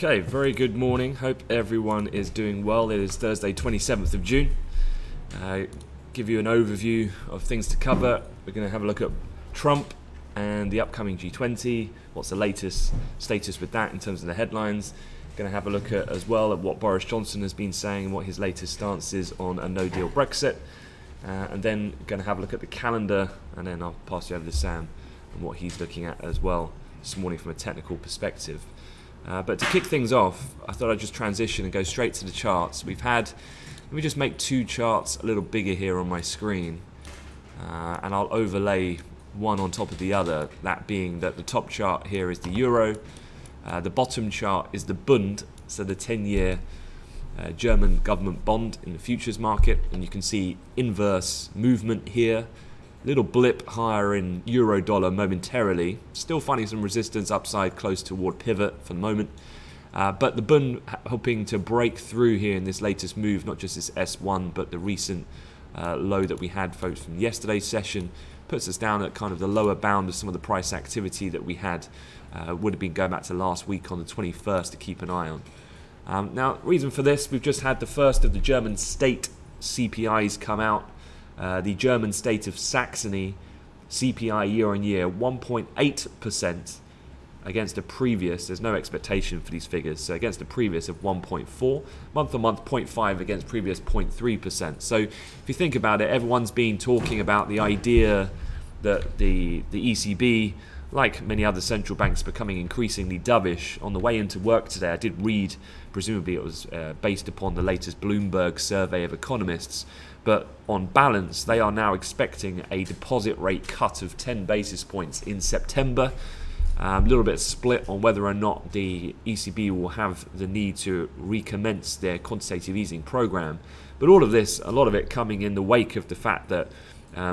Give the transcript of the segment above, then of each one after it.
Okay, very good morning. Hope everyone is doing well. It is Thursday, 27th of June. Give you an overview of things to cover. We're going to have a look at Trump and the upcoming G20. What's the latest status with that in terms of the headlines? Going to have a look at as well at what Boris Johnson has been saying and what his latest stance is on a no-deal Brexit. And then going to have a look at the calendar, and then I'll pass you over to Sam and what he's looking at as well this morning from a technical perspective. But to kick things off, I thought I'd just transition and go straight to the charts. Let me just make two charts a little bigger here on my screen, and I'll overlay one on top of the other, that being that the top chart here is the euro, the bottom chart is the Bund, so the 10-year German government bond in the futures market, and you can see inverse movement here. Little blip higher in euro dollar momentarily, still finding some resistance upside close toward pivot for the moment, but the Bund hoping to break through here in this latest move, not just this S1 but the recent low that we had, folks, from yesterday's session, puts us down at kind of the lower bound of some of the price activity that we had, would have been going back to last week on the 21st to keep an eye on. Now, reason for this, we've just had the first of the German state CPIs come out. The German state of Saxony CPI year-on-year, 1.8% against a previous, there's no expectation for these figures, so against a previous of 1.4, month-on-month 0.5 against previous 0.3%. So if you think about it, everyone's been talking about the idea that the ECB, like many other central banks, becoming increasingly dovish. On the way into work today, I did read, presumably it was based upon the latest Bloomberg survey of economists, but on balance, they are now expecting a deposit rate cut of 10 basis points in September. A little bit split on whether or not the ECB will have the need to recommence their quantitative easing program. But all of this, a lot of it coming in the wake of the fact that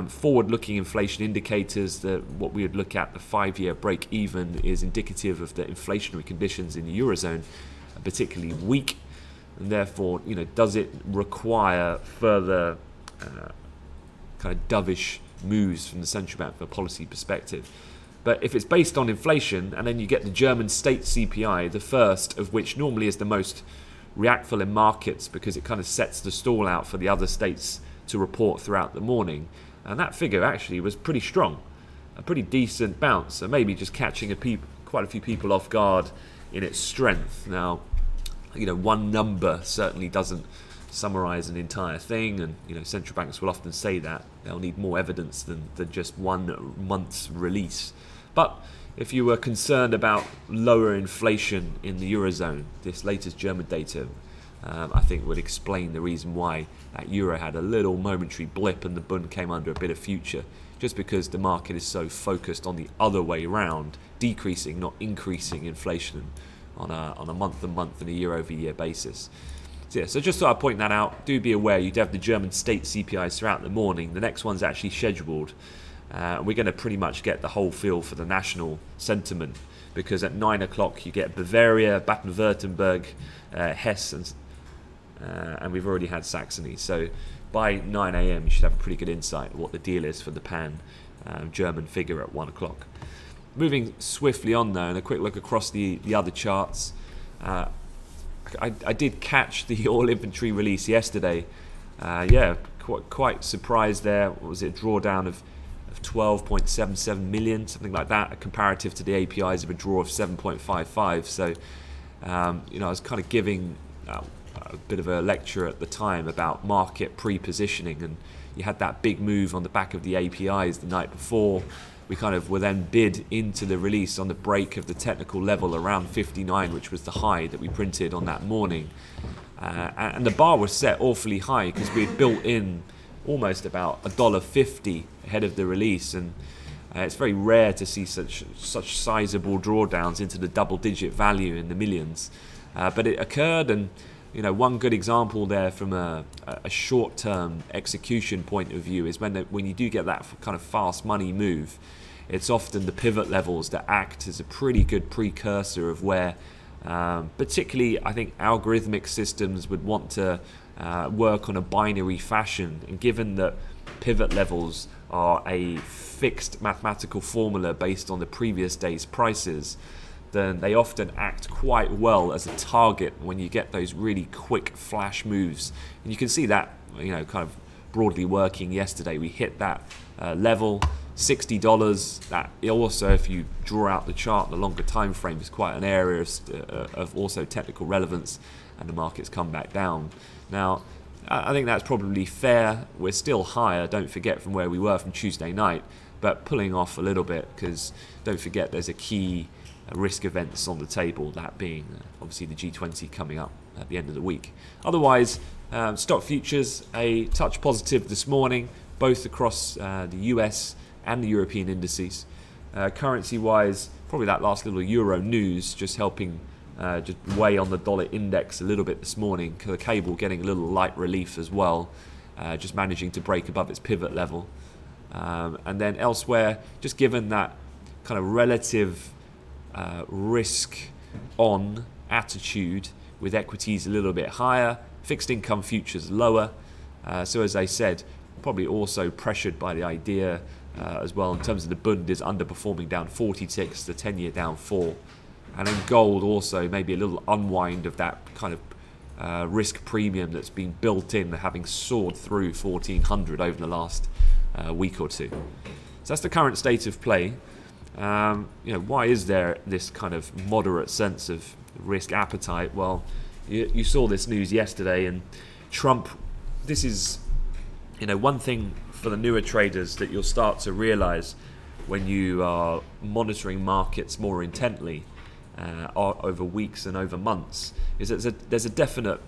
forward-looking inflation indicators, what we would look at, the 5-year break-even, is indicative of the inflationary conditions in the Eurozone, particularly weak. And therefore, you know, does it require further kind of dovish moves from the central bank from a policy perspective? But if it's based on inflation, and then you get the German state CPI, the first of which normally is the most reactful in markets because it kind of sets the stall out for the other states to report throughout the morning, and that figure actually was pretty strong, a pretty decent bounce, so maybe just catching quite a few people off guard in its strength. Now, you know, one number certainly doesn't summarize an entire thing, and you know, central banks will often say that they'll need more evidence than just one month's release. But if you were concerned about lower inflation in the Eurozone, this latest German data I think would explain the reason why that euro had a little momentary blip and the Bund came under a bit of future, just because the market is so focused on the other way round, decreasing, not increasing inflation on a month-on-month and a year-over-year basis. So, yeah, so just thought I'd point that out. Do be aware you'd have the German state CPIs throughout the morning. The next one's actually scheduled. We're going to pretty much get the whole feel for the national sentiment, because at 9 o'clock you get Bavaria, Baden-Württemberg, Hesse, and we've already had Saxony. So by 9 AM you should have a pretty good insight what the deal is for the pan-German figure at 1 o'clock. Moving swiftly on though, and a quick look across the other charts. I did catch the oil inventory release yesterday. Yeah, quite surprised there. What was it? A drawdown of 12.77 million, something like that, comparative to the APIs of a draw of 7.55. So, you know, I was kind of giving a bit of a lecture at the time about market pre-positioning, and you had that big move on the back of the APIs the night before. We kind of were then bid into the release on the break of the technical level around 59, which was the high that we printed on that morning. And the bar was set awfully high because we had built in almost about $1.50 ahead of the release, and it's very rare to see such sizable drawdowns into the double-digit value in the millions. But it occurred, and you know, one good example there from a short-term execution point of view is when you do get that kind of fast money move, it's often the pivot levels that act as a pretty good precursor of where particularly I think algorithmic systems would want to work on a binary fashion. And given that pivot levels are a fixed mathematical formula based on the previous day's prices, then they often act quite well as a target when you get those really quick flash moves. And you can see that, you know, kind of broadly working yesterday. We hit that level, $60. That also, if you draw out the chart, the longer time frame is quite an area of also technical relevance, and the market's come back down. Now, I think that's probably fair. We're still higher, don't forget, from where we were from Tuesday night, but pulling off a little bit, because don't forget there's a key risk events on the table, that being obviously the G20 coming up at the end of the week. Otherwise, stock futures, a touch positive this morning, both across the US and the European indices. Currency-wise, probably that last little euro news just helping just weigh on the dollar index a little bit this morning, because the cable getting a little light relief as well, just managing to break above its pivot level. And then elsewhere, just given that kind of relative risk on attitude with equities a little bit higher, fixed income futures lower. So as I said, probably also pressured by the idea as well in terms of the Bund is underperforming, down 40 ticks, the 10-year down 4. And then gold also, maybe a little unwind of that kind of risk premium that's been built in, having soared through 1400 over the last week or two. So that's the current state of play. You know, why is there this kind of moderate sense of risk appetite? Well, you saw this news yesterday, and Trump, this is, you know, one thing for the newer traders that you'll start to realize when you are monitoring markets more intently over weeks and over months, is that there's a definite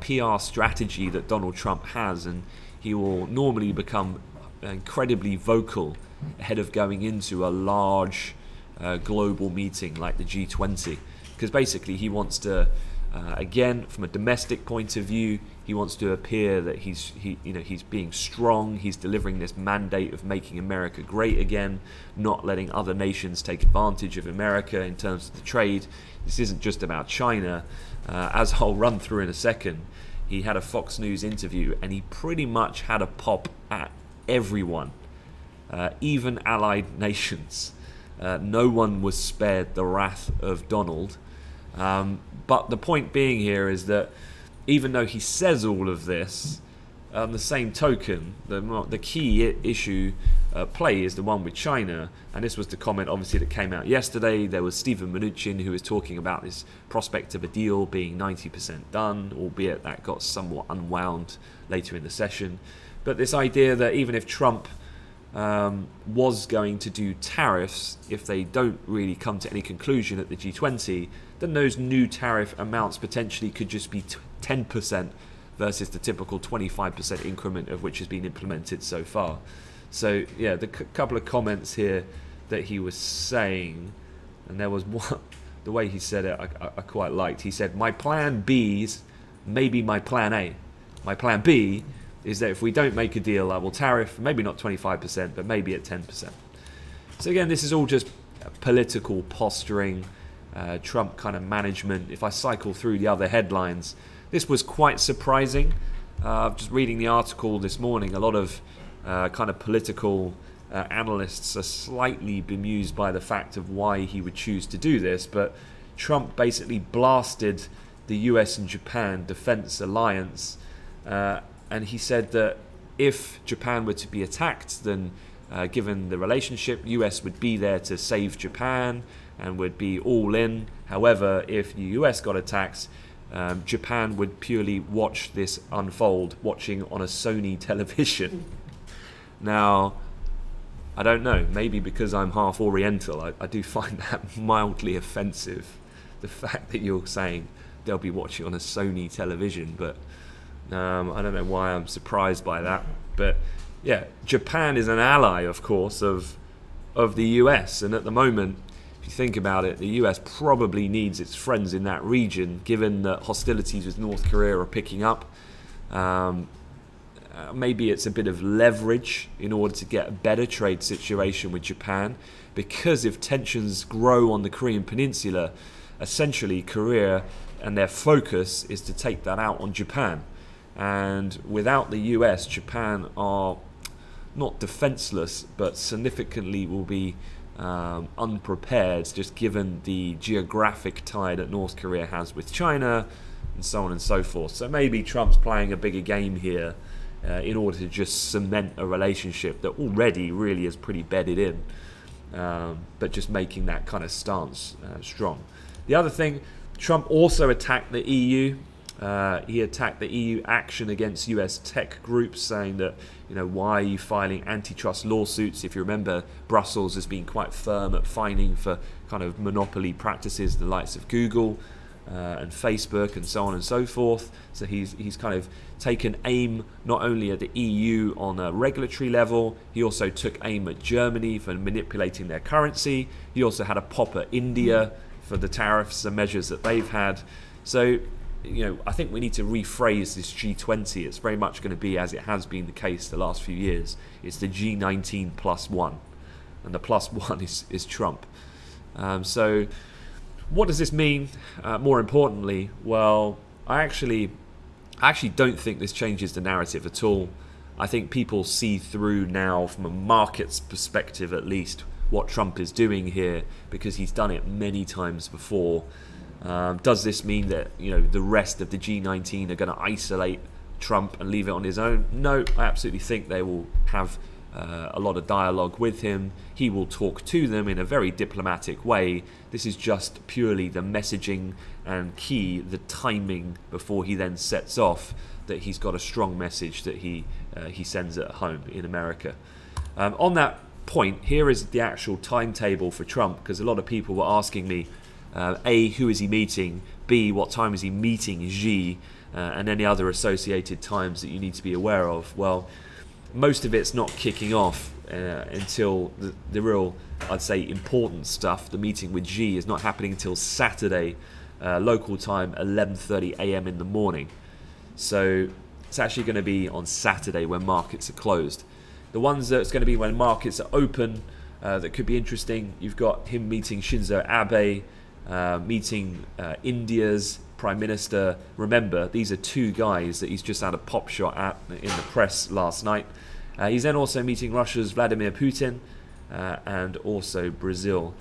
PR strategy that Donald Trump has, and he will normally become incredibly vocal ahead of going into a large global meeting like the G20, because basically he wants to, again, from a domestic point of view, he wants to appear that he's being strong, he's delivering this mandate of making America great again, not letting other nations take advantage of America in terms of the trade. This isn't just about China. As I'll run through in a second, he had a Fox News interview, and he pretty much had a pop at everyone, even allied nations. No one was spared the wrath of Donald. But the point being here is that even though he says all of this, on the same token, the key issue at play is the one with China. And this was the comment, obviously, that came out yesterday. There was Steven Mnuchin, who was talking about this prospect of a deal being 90% done, albeit that got somewhat unwound later in the session. But this idea that even if Trump was going to do tariffs, if they don't really come to any conclusion at the G20, then those new tariff amounts potentially could just be 10% versus the typical 25% increment of which has been implemented so far. So yeah, the couple of comments here that he was saying, and there was one, the way he said it, I quite liked. He said, "My plan B's maybe my plan A. My plan B is that if we don't make a deal, I will tariff, maybe not 25%, but maybe at 10%. So again, this is all just political posturing, Trump kind of management. If I cycle through the other headlines, this was quite surprising. Just reading the article this morning, a lot of kind of political analysts are slightly bemused by the fact of why he would choose to do this, but Trump basically blasted the US and Japan defense alliance, and he said that if Japan were to be attacked, then given the relationship, US would be there to save Japan and would be all in. However, if the US got attacked, Japan would purely watch this unfold, watching on a Sony television. Now, I don't know, maybe because I'm half Oriental, I do find that mildly offensive, the fact that you're saying they'll be watching on a Sony television, but I don't know why I'm surprised by that. But yeah, Japan is an ally, of course, of the US. And at the moment, if you think about it, the US probably needs its friends in that region, given that hostilities with North Korea are picking up. Maybe it's a bit of leverage in order to get a better trade situation with Japan, because if tensions grow on the Korean Peninsula, essentially Korea and their focus is to take that out on Japan. And without the US, Japan are not defenseless, but significantly will be unprepared, just given the geographic tie that North Korea has with China and so on and so forth. So maybe Trump's playing a bigger game here in order to just cement a relationship that already really is pretty bedded in, but just making that kind of stance strong. The other thing, Trump also attacked the EU. He attacked the EU action against US tech groups, saying that, you know, why are you filing antitrust lawsuits? If you remember, Brussels has been quite firm at fining for kind of monopoly practices, the likes of Google and Facebook and so on and so forth. So he's kind of taken aim not only at the EU on a regulatory level, he also took aim at Germany for manipulating their currency. He also had a pop at India for the tariffs and measures that they've had. So, you know, I think we need to rephrase this G20. It's very much going to be, as it has been the case the last few years, it's the G19 plus one, and the plus one is Trump. So what does this mean? More importantly, well, I actually don't think this changes the narrative at all. I think people see through now, from a market's perspective at least, what Trump is doing here, because he's done it many times before. Does this mean that, you know, the rest of the G19 are going to isolate Trump and leave it on his own? No, I absolutely think they will have a lot of dialogue with him. He will talk to them in a very diplomatic way. This is just purely the messaging and key, the timing before he then sets off, that he's got a strong message that he sends at home in America. On that point, here is the actual timetable for Trump, because a lot of people were asking me, A, who is he meeting? B, what time is he meeting Xi? And any other associated times that you need to be aware of. Well, most of it's not kicking off until the real, I'd say, important stuff. The meeting with Xi is not happening until Saturday, local time, 11:30 a.m. in the morning. So it's actually going to be on Saturday when markets are closed. The ones that's going to be when markets are open that could be interesting, you've got him meeting Shinzo Abe, meeting India's Prime Minister. Remember, these are two guys that he's just had a pop shot at in the press last night. He's then also meeting Russia's Vladimir Putin and also Brazil,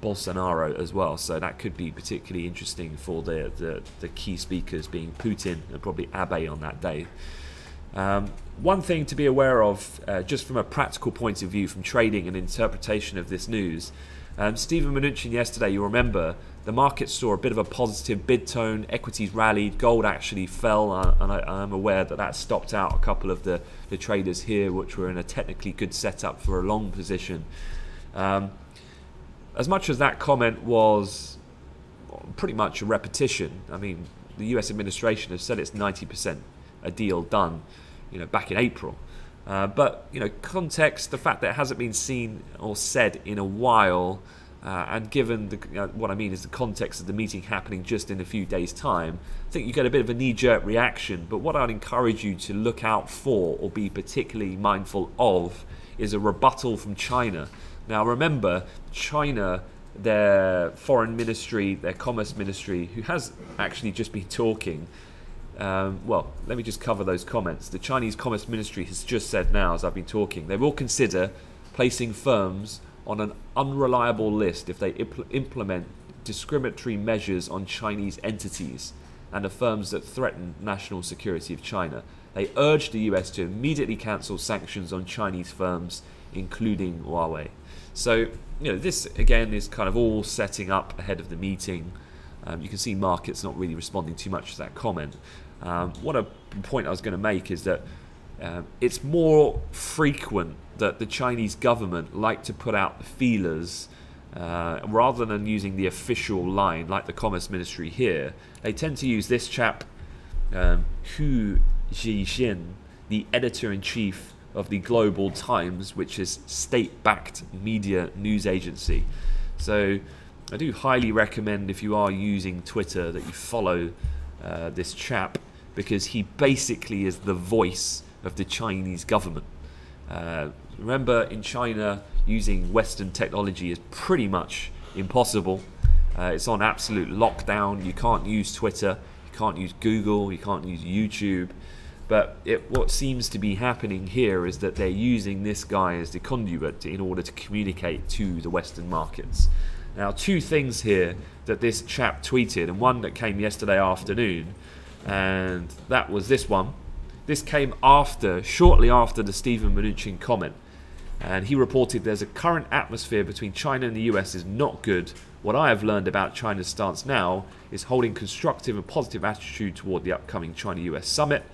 Bolsonaro as well. So that could be particularly interesting for the key speakers being Putin and probably Abe on that day. One thing to be aware of, just from a practical point of view, from trading and interpretation of this news, Steven Mnuchin yesterday, you remember, the market saw a bit of a positive bid tone, equities rallied, gold actually fell, and I'm aware that that stopped out a couple of the traders here, which were in a technically good setup for a long position. As much as that comment was pretty much a repetition, I mean, the US administration has said it's 90% a deal done, you know, back in April. But, you know, context, the fact that it hasn't been seen or said in a while, and given the, you know, what I mean is the context of the meeting happening just in a few days' time, I think you get a bit of a knee-jerk reaction. But what I'd encourage you to look out for or be particularly mindful of is a rebuttal from China. Now, remember, China, their foreign ministry, their commerce ministry, who has actually just been talking. Well, let me just cover those comments. The Chinese Commerce Ministry has just said now, as I've been talking, they will consider placing firms on an unreliable list if they implement discriminatory measures on Chinese entities and the firms that threaten national security of China. They urge the US to immediately cancel sanctions on Chinese firms, including Huawei. So, you know, this again is kind of all setting up ahead of the meeting. You can see markets not really responding too much to that comment. What a point I was going to make is that it's more frequent that the Chinese government like to put out the feelers rather than using the official line like the Commerce Ministry here. They tend to use this chap, Hu Xijin, the editor-in-chief of the Global Times, which is state-backed media news agency. So I do highly recommend, if you are using Twitter, that you follow this chap, because he basically is the voice of the Chinese government. Remember, in China, using Western technology is pretty much impossible. It's on absolute lockdown. You can't use Twitter, you can't use Google, you can't use YouTube. But what seems to be happening here is that they're using this guy as the conduit in order to communicate to the Western markets. Now, two things here that this chap tweeted, and one that came yesterday afternoon, and that was this one. This came after, shortly after the Steven Mnuchin comment. And he reported there's a current atmosphere between China and the US is not good. What I have learned about China's stance now is holding constructive and positive attitude toward the upcoming China-US summit,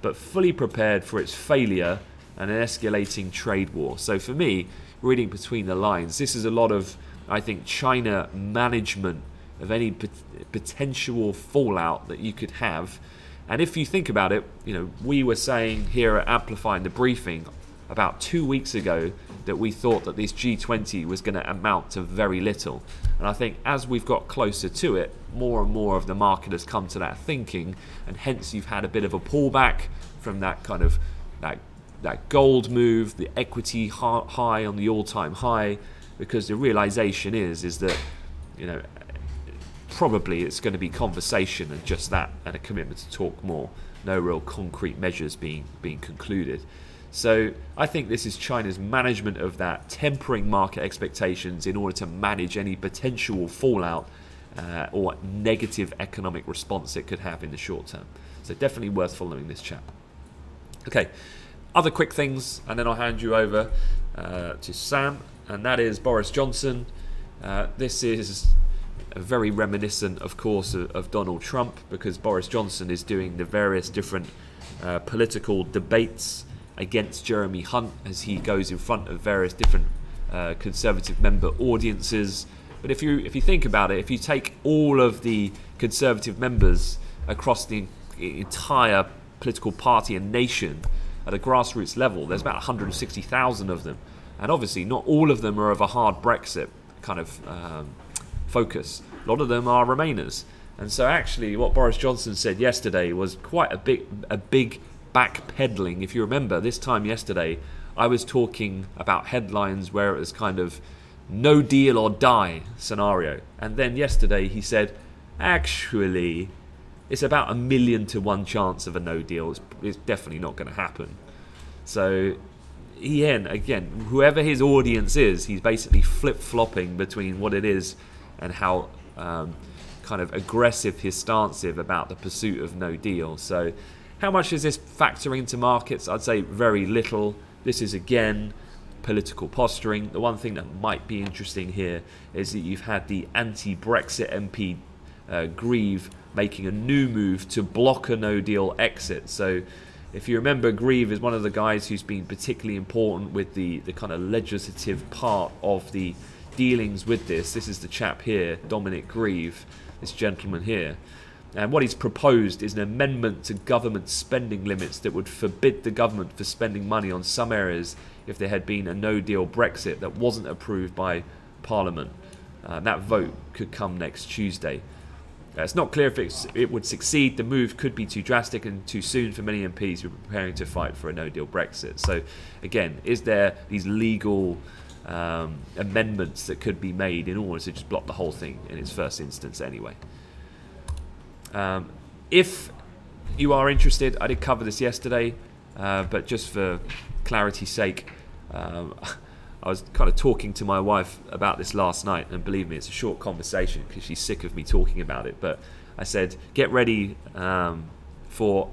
but fully prepared for its failure and an escalating trade war. So for me, reading between the lines, this is a lot of, I think, China management of any potential fallout that you could have. And if you think about it, you know, we were saying here at Amplifying the Briefing about 2 weeks ago that we thought that this G20 was going to amount to very little. And I think as we've got closer to it, more and more of the market has come to that thinking, and hence you've had a bit of a pullback from that kind of that gold move, the equity high on the all-time high, because the realization is that, you know, probably it's going to be conversation and just that, and a commitment to talk more. No real concrete measures being concluded. So I think this is China's management of that, tempering market expectations in order to manage any potential fallout or negative economic response it could have in the short term. So definitely worth following this chap. Okay, other quick things, and then I'll hand you over to Sam, and that is Boris Johnson. This is very reminiscent, of course, of Donald Trump, because Boris Johnson is doing the various different political debates against Jeremy Hunt as he goes in front of various different Conservative member audiences. But if you think about it, if you take all of the Conservative members across the entire political party and nation at a grassroots level, there's about 160,000 of them. And obviously not all of them are of a hard Brexit kind of focus. A lot of them are Remainers. And so actually what Boris Johnson said yesterday was quite a big backpedaling. If you remember, this time yesterday I was talking about headlines where it was kind of no deal or die scenario, and then yesterday he said actually it's about 1,000,000 to 1 chance of a no deal. It's definitely not going to happen. So again, whoever his audience is, he's basically flip-flopping between what it is and how kind of aggressive his stance is about the pursuit of no deal. So how much is this factoring into markets? I'd say very little. This is, again, political posturing. The one thing that might be interesting here is that you've had the anti-Brexit MP Grieve making a new move to block a no-deal exit. So if you remember, Grieve is one of the guys who's been particularly important with the kind of legislative part of the dealings with this. This is the chap here, Dominic Grieve, this gentleman here. And what he's proposed is an amendment to government spending limits that would forbid the government for spending money on some areas if there had been a no-deal Brexit that wasn't approved by Parliament. That vote could come next Tuesday. It's not clear if it would succeed. The move could be too drastic and too soon for many MPs who are preparing to fight for a no-deal Brexit. So, again, is there these legal amendments that could be made in order to just block the whole thing in its first instance anyway? If you are interested, I did cover this yesterday, but just for clarity's sake, I was kind of talking to my wife about this last night, and believe me, it's a short conversation because she's sick of me talking about it. But I said, get ready for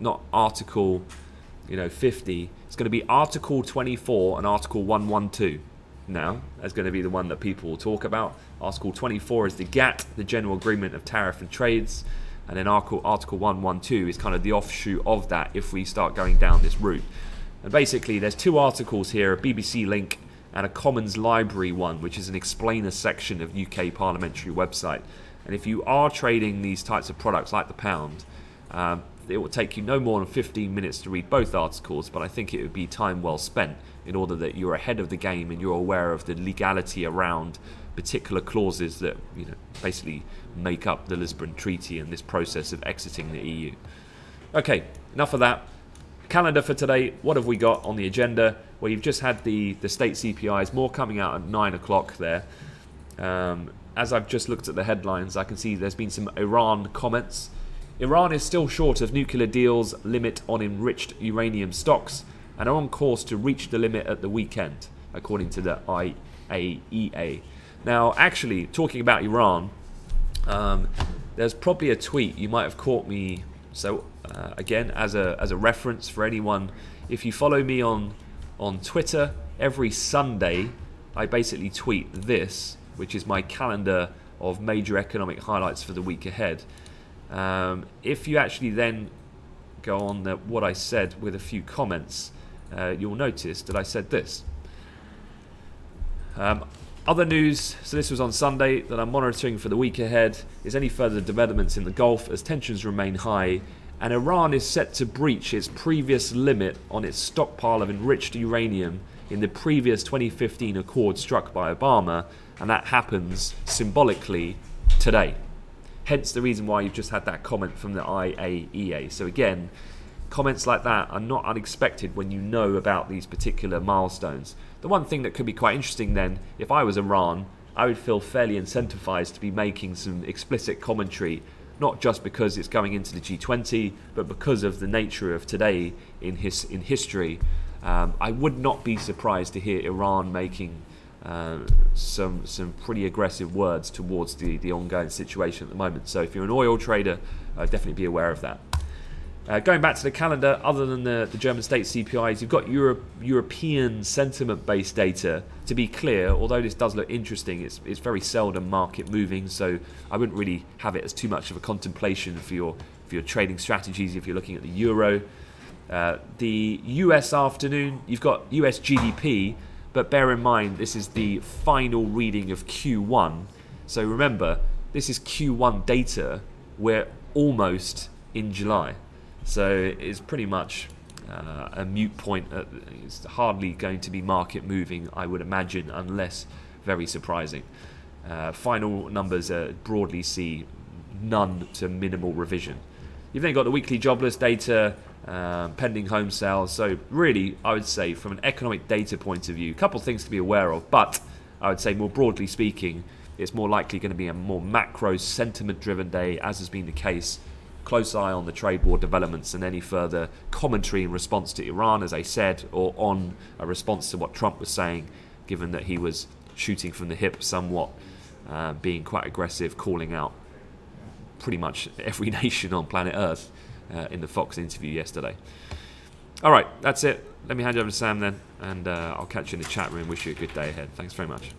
not Article 50. It's going to be Article 24 and Article 112. Now, that's going to be the one that people will talk about. Article 24 is the GATT, the General Agreement of Tariff and Trades, and then Article 112 is kind of the offshoot of that if we start going down this route. And basically, there's two articles here, a BBC link and a Commons Library one, which is an explainer section of UK parliamentary website. And if you are trading these types of products like the pound, it will take you no more than 15 minutes to read both articles, but I think it would be time well spent in order that you're ahead of the game and you're aware of the legality around particular clauses that basically make up the Lisbon Treaty and this process of exiting the EU. Okay, enough of that. Calendar for today, what have we got on the agenda? Well, you've just had the state CPIs, more coming out at 9 o'clock there. As I've just looked at the headlines, I can see there's been some Iran comments. Iran is still short of nuclear deal's limit on enriched uranium stocks and are on course to reach the limit at the weekend, according to the IAEA. Now, actually, talking about Iran, there's probably a tweet you might have caught me. So, again, as a reference for anyone, if you follow me on Twitter, every Sunday I basically tweet this, which is my calendar of major economic highlights for the week ahead. If you actually then go on what I said with a few comments, you'll notice that I said this. Other news, so this was on Sunday, that I'm monitoring for the week ahead is any further developments in the Gulf as tensions remain high and Iran is set to breach its previous limit on its stockpile of enriched uranium in the previous 2015 accord struck by Obama, and that happens symbolically today. Hence the reason why you've just had that comment from the IAEA. So again, comments like that are not unexpected when you know about these particular milestones. The one thing that could be quite interesting then, if I was Iran, I would feel fairly incentivized to be making some explicit commentary, not just because it's going into the G20, but because of the nature of today in history. I would not be surprised to hear Iran making some pretty aggressive words towards the ongoing situation at the moment. So if you're an oil trader, definitely be aware of that. Going back to the calendar, other than the German state CPIs, you've got European sentiment-based data. To be clear, although this does look interesting, it's very seldom market moving, so I wouldn't really have it as too much of a contemplation for your trading strategies if you're looking at the euro. The US afternoon, you've got US GDP, but bear in mind this is the final reading of Q1. So remember, this is Q1 data. We're almost in July. So it's pretty much a moot point. It's hardly going to be market moving, I would imagine, unless very surprising. Final numbers broadly see none to minimal revision. You've then got the weekly jobless data, pending home sales. So really, I would say from an economic data point of view, a couple of things to be aware of, but I would say more broadly speaking, it's more likely going to be a more macro sentiment-driven day, as has been the case. Close eye on the trade war developments and any further commentary in response to Iran, as I said, or on a response to what Trump was saying, given that he was shooting from the hip somewhat, being quite aggressive, calling out pretty much every nation on planet Earth in the Fox interview yesterday. All right, that's it. Let me hand you over to Sam then, and I'll catch you in the chat room. Wish you a good day ahead. Thanks very much.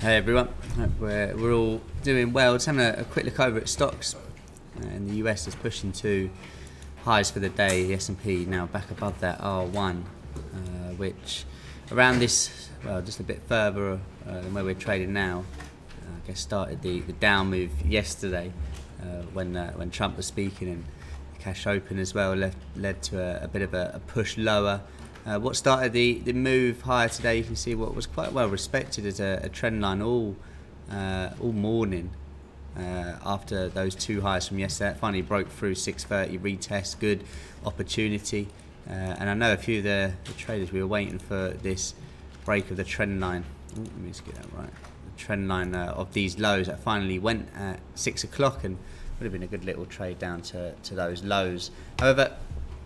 Hey everyone, hope we're all doing well. Just having a quick look over at stocks, and the US is pushing to highs for the day. The S&P now back above that R1, which around this, well, just a bit further than where we're trading now, I guess started the down move yesterday when Trump was speaking, and the cash open as well led to a bit of a push lower. What started the move higher today, you can see what was quite well respected as a trend line all morning after those two highs from yesterday. It finally broke through 630, retest, good opportunity. And I know a few of the traders, we were waiting for this break of the trend line. Ooh, let me just get that right. The trend line of these lows that finally went at 6 o'clock and would have been a good little trade down to those lows. However,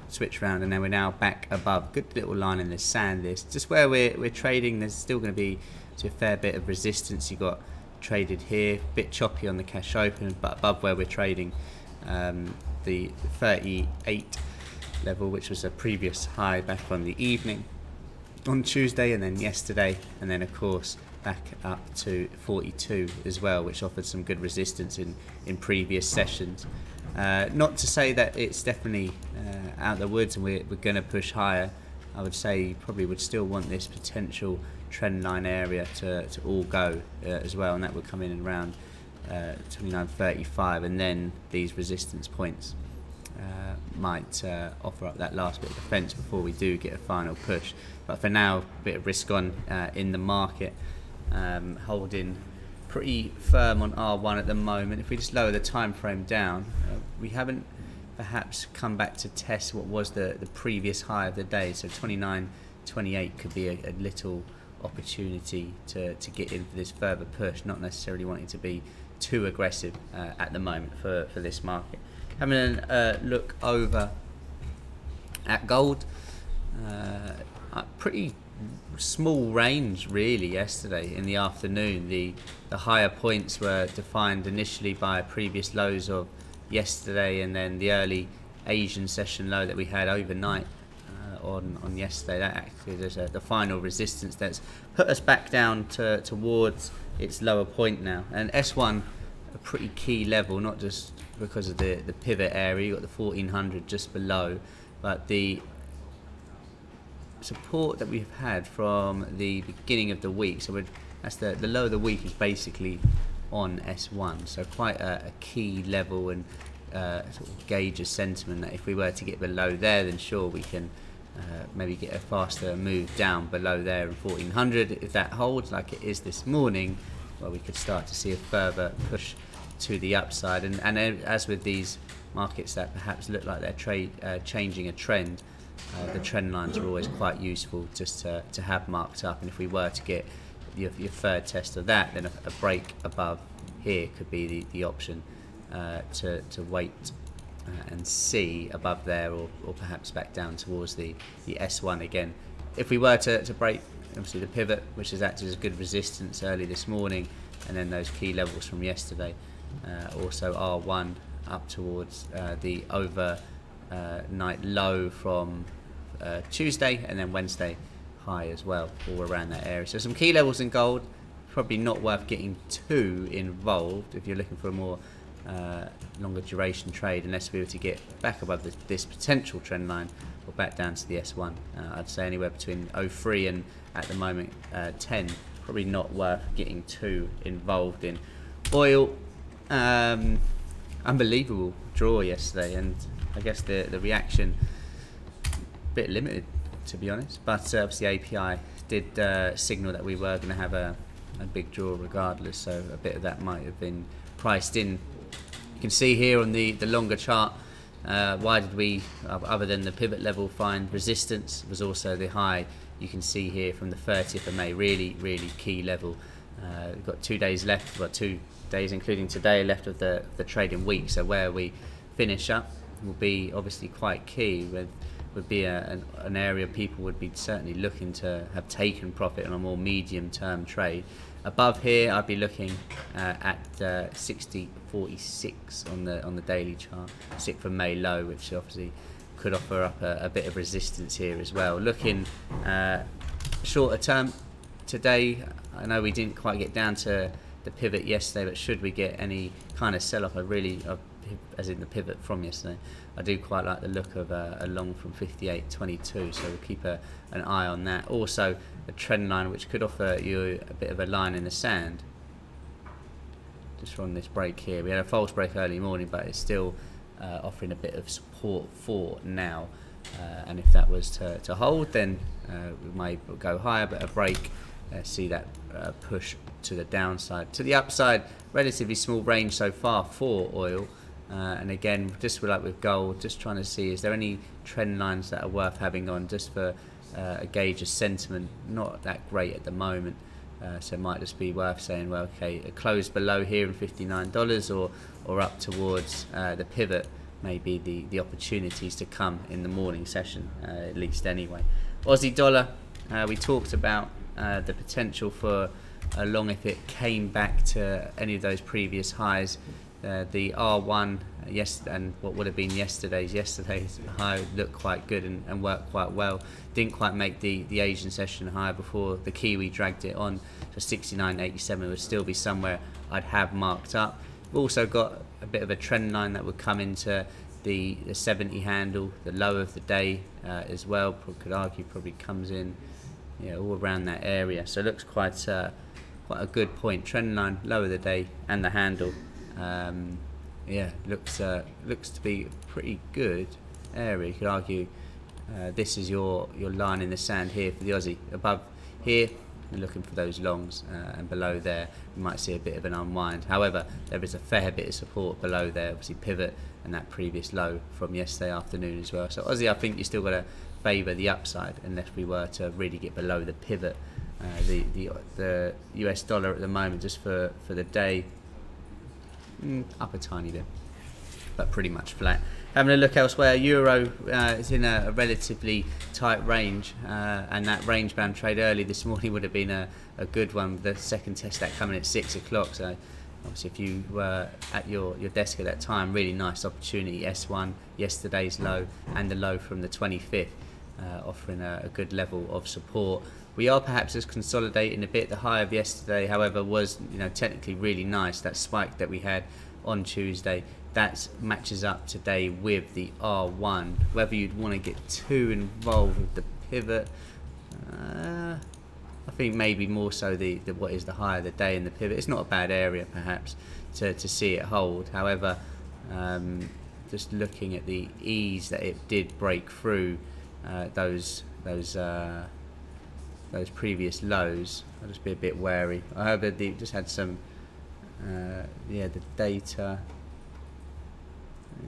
switch round, and then we're now back above. Good little line in the sand. This just where we're trading. There's still going to be a fair bit of resistance. You got traded here, bit choppy on the cash open, but above where we're trading, the 38 level, which was a previous high back on the evening on Tuesday, and then yesterday, and then of course back up to 42 as well, which offered some good resistance in previous sessions. Not to say that it's definitely out of the woods and we're going to push higher. I would say you probably would still want this potential trend line area to all go as well, and that would come in and around 29.35, and then these resistance points might offer up that last bit of defence before we do get a final push. But for now, a bit of risk on in the market, holding pretty firm on R1 at the moment. If we just lower the time frame down, we haven't perhaps come back to test what was the previous high of the day, so 29 28 could be a little opportunity to get in for this further push, not necessarily wanting to be too aggressive at the moment for this market. Having a look over at gold, a pretty small range really yesterday in the afternoon. The higher points were defined initially by previous lows of yesterday and then the early Asian session low that we had overnight on yesterday. That acted as the final resistance that's put us back down towards its lower point now. And S1, a pretty key level, not just because of the pivot area. You got the 1400 just below, but the support that we've had from the beginning of the week, so that's the low of the week, is basically on S1, so quite a key level, and sort of gauge of sentiment that if we were to get below there, then sure, we can maybe get a faster move down below there in 1400. If that holds like it is this morning, well, we could start to see a further push to the upside. And as with these markets that perhaps look like they're changing a trend, the trend lines are always quite useful just to have marked up. And if we were to get your third test of that, then a break above here could be the option to wait and see above there, or perhaps back down towards the S1 again. If we were to break, obviously, the pivot, which has acted as a good resistance early this morning, and then those key levels from yesterday, also R1 up towards the overnight low from Tuesday, and then Wednesday high as well, all around that area. So some key levels in gold, probably not worth getting too involved if you're looking for a more longer duration trade, unless we were to get back above this potential trend line or back down to the S1. I'd say anywhere between 03 and at the moment 10, probably not worth getting too involved in. Oil, unbelievable draw yesterday, and I guess the reaction a bit limited, to be honest, but obviously API did signal that we were going to have a big draw regardless, so a bit of that might have been priced in. You can see here on the longer chart, why did we, other than the pivot level, find resistance? It was also the high you can see here from the 30th of May, really key level. We've got 2 days left, well, 2 days including today left of the trading week, so where we finish up will be obviously quite key. Would be an area people would be certainly looking to have taken profit on a more medium-term trade. Above here, I'd be looking at 60.46 on the daily chart, 6th of May low, which obviously could offer up a bit of resistance here as well. Looking shorter term today, I know we didn't quite get down to the pivot yesterday, but should we get any kind of sell-off, as in the pivot from yesterday, I do quite like the look of a long from 58.22, so we'll keep an eye on that. Also a trend line which could offer you a bit of a line in the sand just from this break here. We had a false break early morning, but it's still offering a bit of support for now, and if that was to hold, then we may go higher, but a break, see that push to the downside. To the upside, relatively small range so far for oil. And again, just like with gold, just trying to see, is there any trend lines that are worth having on just for a gauge of sentiment? Not that great at the moment, so it might just be worth saying, well, okay, a close below here in $59 or up towards the pivot, maybe the opportunities to come in the morning session, at least anyway. Aussie dollar, we talked about the potential for a long if it came back to any of those previous highs. The R1 and what would have been yesterday's high looked quite good and worked quite well. Didn't quite make the Asian session high before the Kiwi dragged it on, so 69.87 would still be somewhere I'd have marked up. We've also got a bit of a trend line that would come into the 70 handle, the low of the day as well. Could argue probably comes in, yeah, all around that area, so it looks quite a good point. Trend line, low of the day and the handle. Yeah, looks to be a pretty good area. You could argue this is your line in the sand here for the Aussie. Above here, you're looking for those longs, and below there you might see a bit of an unwind. However, there is a fair bit of support below there, obviously pivot and that previous low from yesterday afternoon as well. So Aussie, I think you still got a favour the upside unless we were to really get below the pivot. The US dollar at the moment, just for the day, up a tiny bit, but pretty much flat. Having a look elsewhere, euro is in a relatively tight range, and that range bound trade early this morning would have been a good one. The second test that coming at 6 o'clock, so obviously if you were at your desk at that time, really nice opportunity. S1, yesterday's low and the low from the 25th, offering a good level of support. We are perhaps just consolidating a bit. The high of yesterday, however, was, you know, technically really nice. That spike that we had on Tuesday, that matches up today with the R1. Whether you'd want to get too involved with the pivot, I think maybe more so the what is the high of the day and the pivot. It's not a bad area perhaps to see it hold. However, just looking at the ease that it did break through those previous lows, I'll just be a bit wary. I hope that they just had some yeah, the data.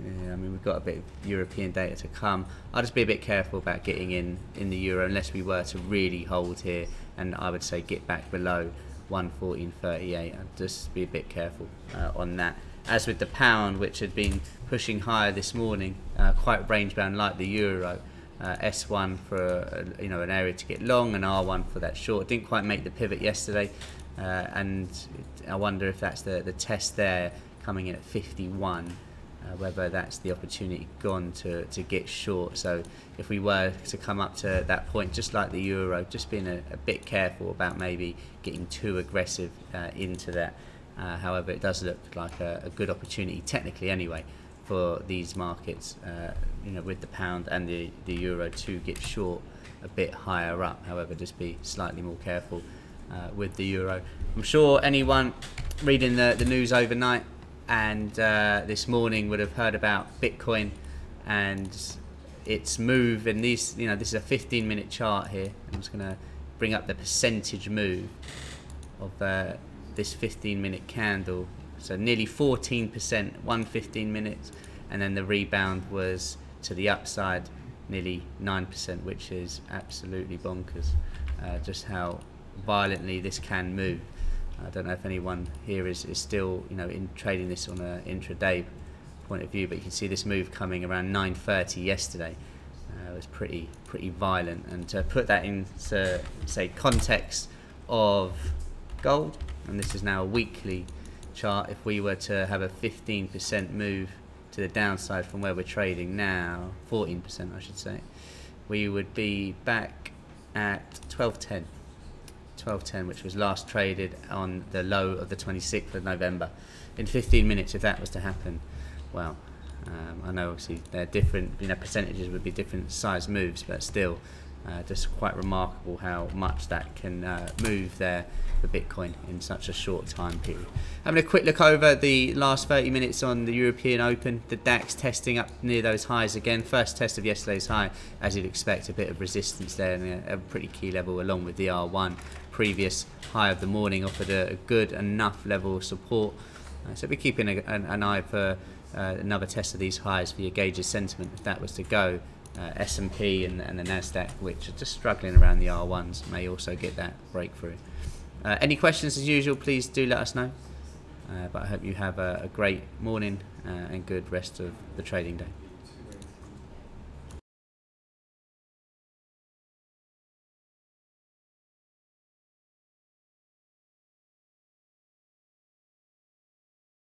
Yeah, I mean, we've got a bit of European data to come. I'll just be a bit careful about getting in the euro unless we were to really hold here, and I would say get back below 114.38. I'll just be a bit careful on that. As with the pound, which had been pushing higher this morning, quite range bound like the euro. S1 for you know, an area to get long, and R1 for that short. Didn't quite make the pivot yesterday, and I wonder if that's the test there coming in at 51. Whether that's the opportunity gone to get short. So if we were to come up to that point, just like the euro, just being a bit careful about maybe getting too aggressive into that. However, it does look like a good opportunity technically anyway for these markets, you know, with the pound and the euro to get short a bit higher up. However, just be slightly more careful with the euro. I'm sure anyone reading the news overnight and this morning would have heard about Bitcoin and its move. And these, you know, this is a 15-minute chart here. I'm just going to bring up the percentage move of this 15-minute candle. So nearly 14%, 15 minutes, and then the rebound was to the upside, nearly 9%, which is absolutely bonkers. Just how violently this can move. I don't know if anyone here is still, you know, in trading this on an intraday point of view, but you can see this move coming around 9:30 yesterday. It was pretty violent, and to put that into, say, context of gold, and this is now a weekly chart. If we were to have a 15% move to the downside from where we're trading now, 14% I should say, we would be back at 12.10. 12.10, which was last traded on the low of the 26th of November. In 15 minutes, if that was to happen, well, I know obviously they're different, you know, percentages would be different size moves, but still, just quite remarkable how much that can move there for Bitcoin in such a short time period. Having a quick look over the last 30 minutes on the European Open, the DAX testing up near those highs again. First test of yesterday's high, as you'd expect, a bit of resistance there and a pretty key level along with the R1. Previous high of the morning offered a good enough level of support. So be keeping an eye for another test of these highs for your gauges sentiment if that was to go. S&P and the NASDAQ, which are just struggling around the R1s, may also get that breakthrough. Any questions as usual, please do let us know. But I hope you have a great morning and good rest of the trading day.